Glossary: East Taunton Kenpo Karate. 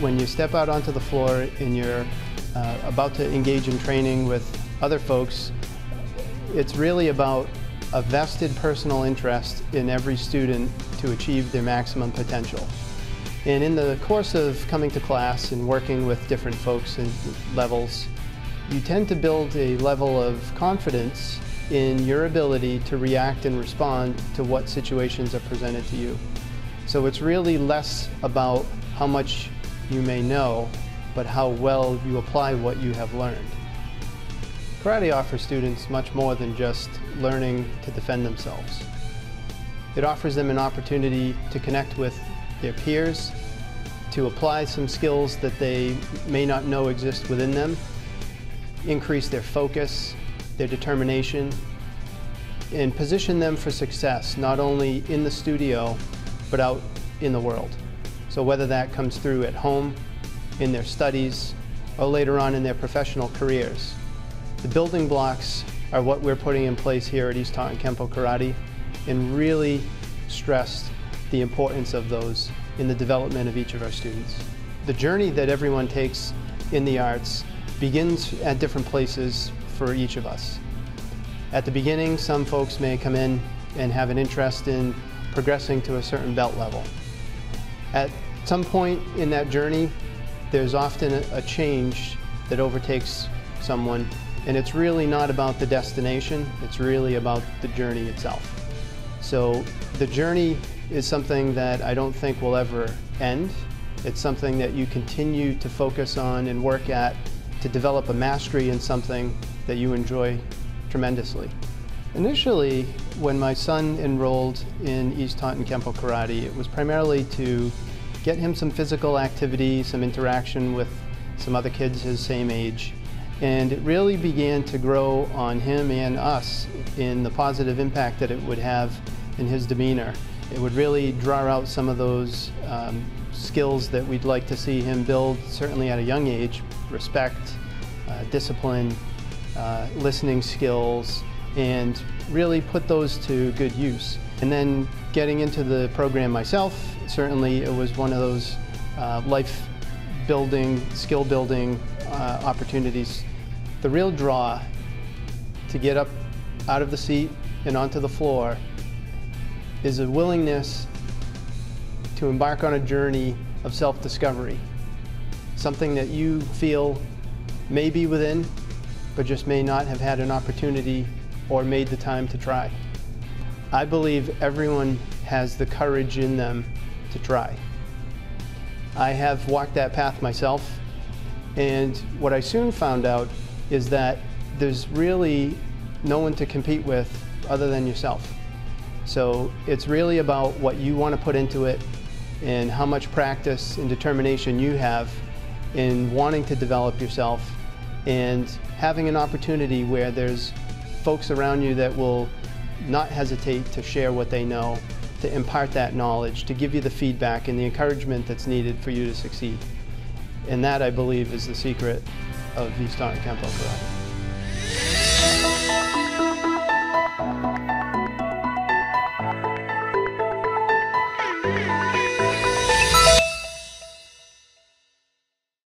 When you step out onto the floor and you're about to engage in training with other folks, it's really about a vested personal interest in every student to achieve their maximum potential. And in the course of coming to class and working with different folks and levels, you tend to build a level of confidence in your ability to react and respond to what situations are presented to you. So it's really less about how much you may know, but how well you apply what you have learned. Karate offers students much more than just learning to defend themselves. It offers them an opportunity to connect with their peers, to apply some skills that they may not know exist within them, increase their focus, their determination, and position them for success, not only in the studio, but out in the world. So whether that comes through at home, in their studies, or later on in their professional careers. The building blocks are what we're putting in place here at East Taunton Kenpo Karate, and really stressed the importance of those in the development of each of our students. The journey that everyone takes in the arts begins at different places for each of us. At the beginning, some folks may come in and have an interest in progressing to a certain belt level. At some point in that journey, there's often a change that overtakes someone. And it's really not about the destination, it's really about the journey itself. So the journey is something that I don't think will ever end. It's something that you continue to focus on and work at to develop a mastery in something that you enjoy tremendously. Initially, when my son enrolled in East Taunton Kenpo Karate, it was primarily to get him some physical activity, some interaction with some other kids his same age. And it really began to grow on him and us in the positive impact that it would have in his demeanor. It would really draw out some of those skills that we'd like to see him build, certainly at a young age: respect, discipline, listening skills, and really put those to good use. And then getting into the program myself, certainly it was one of those life-building, skill-building opportunities. The real draw to get up out of the seat and onto the floor is a willingness to embark on a journey of self-discovery, something that you feel may be within, but just may not have had an opportunity or made the time to try. I believe everyone has the courage in them to try. I have walked that path myself. And what I soon found out is that there's really no one to compete with other than yourself. So it's really about what you want to put into it and how much practice and determination you have in wanting to develop yourself, and having an opportunity where there's folks around you that will not hesitate to share what they know, to impart that knowledge, to give you the feedback and the encouragement that's needed for you to succeed. And that, I believe, is the secret of East Taunton Kenpo Karate.